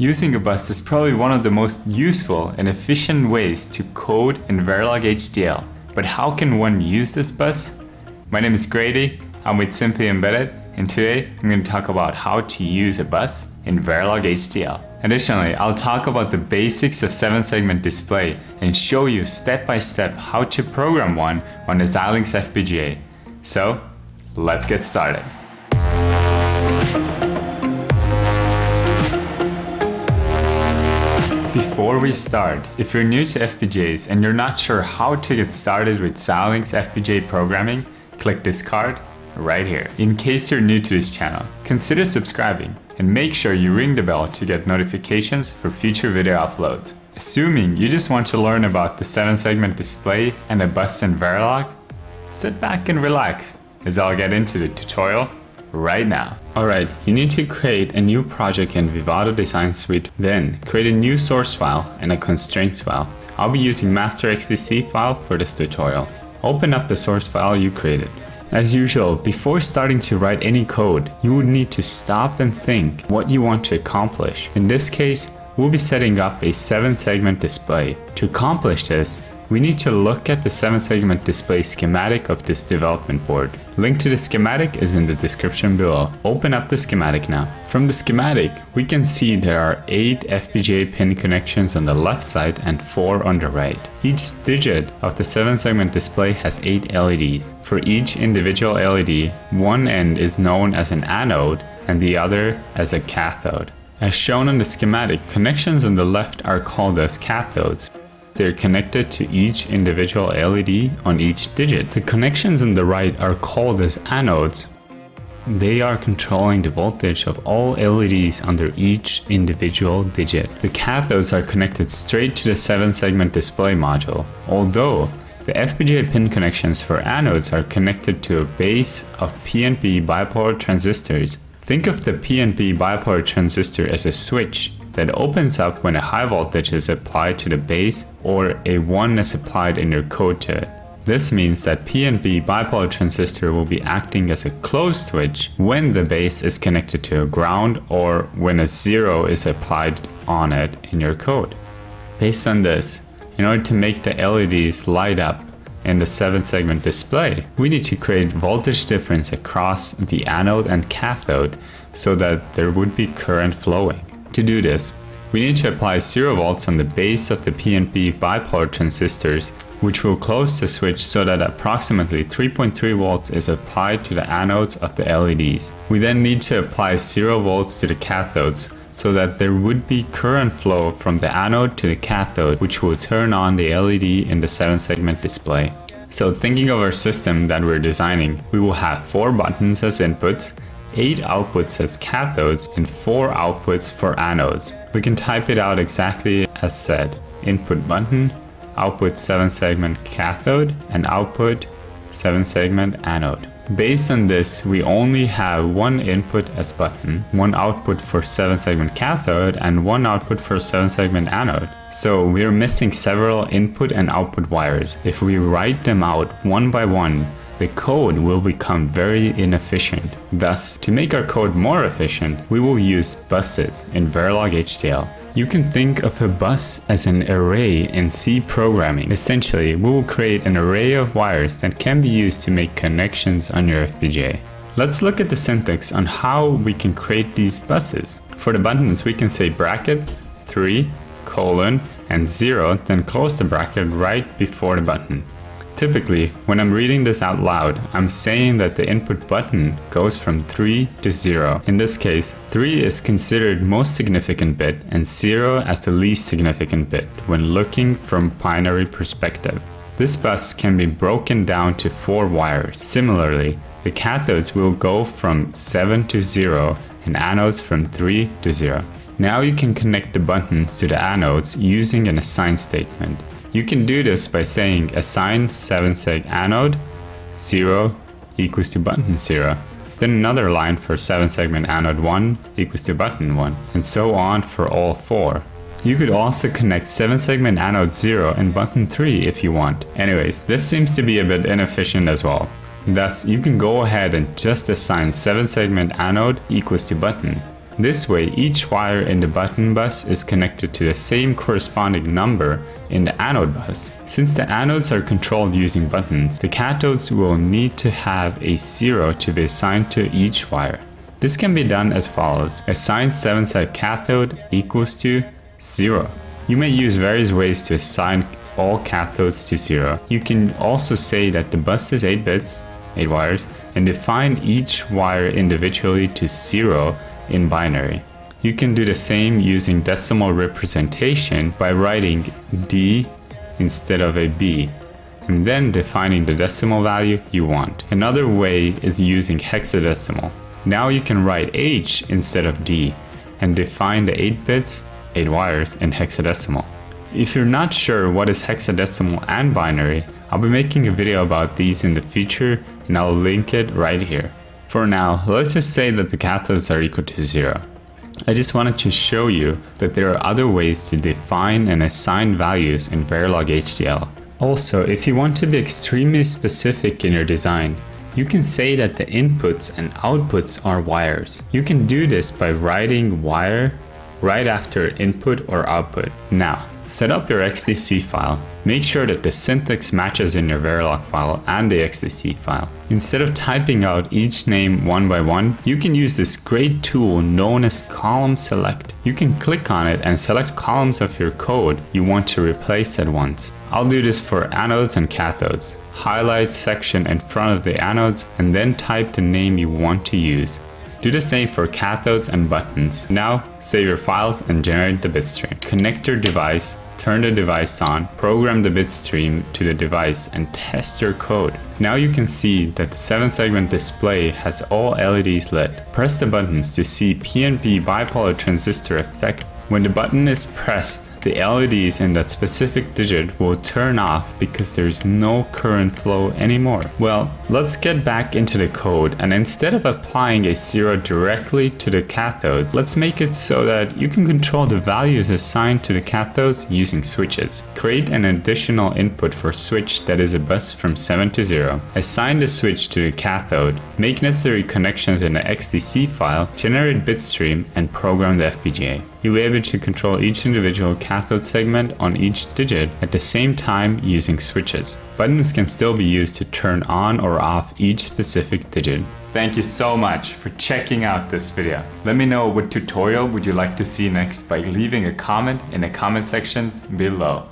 Using a bus is probably one of the most useful and efficient ways to code in Verilog HDL. But how can one use this bus? My name is Grady, I'm with Simply Embedded, and today I'm going to talk about how to use a bus in Verilog HDL. Additionally, I'll talk about the basics of 7-segment display and show you step by step how to program one on the Xilinx FPGA. So, let's get started. Before we start, if you're new to FPGAs and you're not sure how to get started with Xilinx FPGA programming, click this card right here. In case you're new to this channel, consider subscribing and make sure you ring the bell to get notifications for future video uploads. Assuming you just want to learn about the 7-segment display and a bus in Verilog, sit back and relax as I'll get into the tutorial right now. Alright, you need to create a new project in Vivado Design Suite, then create a new source file and a constraints file. I'll be using master XDC file for this tutorial. Open up the source file you created. As usual, before starting to write any code, you would need to stop and think what you want to accomplish. In this case, we'll be setting up a 7-segment display. To accomplish this, we need to look at the 7-segment display schematic of this development board. Link to the schematic is in the description below. Open up the schematic now. From the schematic, we can see there are 8 FPGA pin connections on the left side and 4 on the right. Each digit of the 7-segment display has 8 LEDs. For each individual LED, one end is known as an anode and the other as a cathode. As shown on the schematic, connections on the left are called as cathodes. They're connected to each individual LED on each digit. The connections on the right are called as anodes. They are controlling the voltage of all LEDs under each individual digit. The cathodes are connected straight to the 7-segment display module, although the FPGA pin connections for anodes are connected to a base of PNP bipolar transistors. Think of the PNP bipolar transistor as a switch that opens up when a high voltage is applied to the base or a 1 is applied in your code to it. This means that PNP bipolar transistor will be acting as a closed switch when the base is connected to a ground or when a 0 is applied on it in your code. Based on this, in order to make the LEDs light up in the 7-segment display, we need to create voltage difference across the anode and cathode so that there would be current flowing. To do this, we need to apply 0 volts on the base of the PNP bipolar transistors, which will close the switch so that approximately 3.3 volts is applied to the anodes of the LEDs. We then need to apply 0 volts to the cathodes so that there would be current flow from the anode to the cathode, which will turn on the LED in the 7-segment display. So thinking of our system that we're designing, we will have 4 buttons as inputs, 8 outputs as cathodes and 4 outputs for anodes. We can type it out exactly as said. Input button, output 7-segment cathode, and output 7-segment anode. Based on this, we only have 1 input as button, 1 output for 7-segment cathode, and 1 output for 7-segment anode. So we are missing several input and output wires. If we write them out one by one, the code will become very inefficient. Thus, to make our code more efficient, we will use buses in Verilog HDL. You can think of a bus as an array in C programming. Essentially, we will create an array of wires that can be used to make connections on your FPGA. Let's look at the syntax on how we can create these buses. For the buttons, we can say bracket 3:0, then close the bracket right before the button. Typically, when I'm reading this out loud, I'm saying that the input button goes from 3 to 0. In this case, 3 is considered most significant bit and 0 as the least significant bit when looking from binary perspective. This bus can be broken down to 4 wires. Similarly, the cathodes will go from 7 to 0 and anodes from 3 to 0. Now you can connect the buttons to the anodes using an assign statement. You can do this by saying assign 7-seg anode 0 equals to button 0, then another line for 7-segment anode 1 equals to button 1, and so on for all 4. You could also connect 7-segment anode 0 and button 3 if you want. Anyways, this seems to be a bit inefficient as well. Thus, you can go ahead and just assign 7-segment anode equals to button, This way, each wire in the button bus is connected to the same corresponding number in the anode bus. Since the anodes are controlled using buttons, the cathodes will need to have a 0 to be assigned to each wire. This can be done as follows. Assign 7-side cathode equals to 0. You may use various ways to assign all cathodes to 0. You can also say that the bus is 8 bits, 8 wires, and define each wire individually to 0 in binary. You can do the same using decimal representation by writing D instead of a B and then defining the decimal value you want. Another way is using hexadecimal. Now you can write H instead of D and define the 8 bits, 8 wires in hexadecimal. If you're not sure what is hexadecimal and binary, I'll be making a video about these in the future and I'll link it right here. For now, let's just say that the cathodes are equal to 0. I just wanted to show you that there are other ways to define and assign values in Verilog HDL. Also, if you want to be extremely specific in your design, you can say that the inputs and outputs are wires. You can do this by writing wire right after input or output. Now, set up your XDC file. Make sure that the syntax matches in your Verilog file and the XDC file. Instead of typing out each name one by one, you can use this great tool known as column select. You can click on it and select columns of your code you want to replace at once. I'll do this for anodes and cathodes. Highlight section in front of the anodes and then type the name you want to use. Do the same for cathodes and buttons. Now, save your files and generate the bitstream. Connect your device, turn the device on, program the bitstream to the device and test your code. Now you can see that the 7-segment display has all LEDs lit. Press the buttons to see PNP bipolar transistor effect. When the button is pressed, the LEDs in that specific digit will turn off because there is no current flow anymore. Well, let's get back into the code, and instead of applying a 0 directly to the cathodes, let's make it so that you can control the values assigned to the cathodes using switches. Create an additional input for switch that is a bus from 7 to 0. Assign the switch to the cathode. Make necessary connections in the XDC file, generate bitstream, and program the FPGA. You'll be able to control each individual cathode segment on each digit at the same time using switches. Buttons can still be used to turn on or off each specific digit. Thank you so much for checking out this video. Let me know what tutorial would you like to see next by leaving a comment in the comment sections below.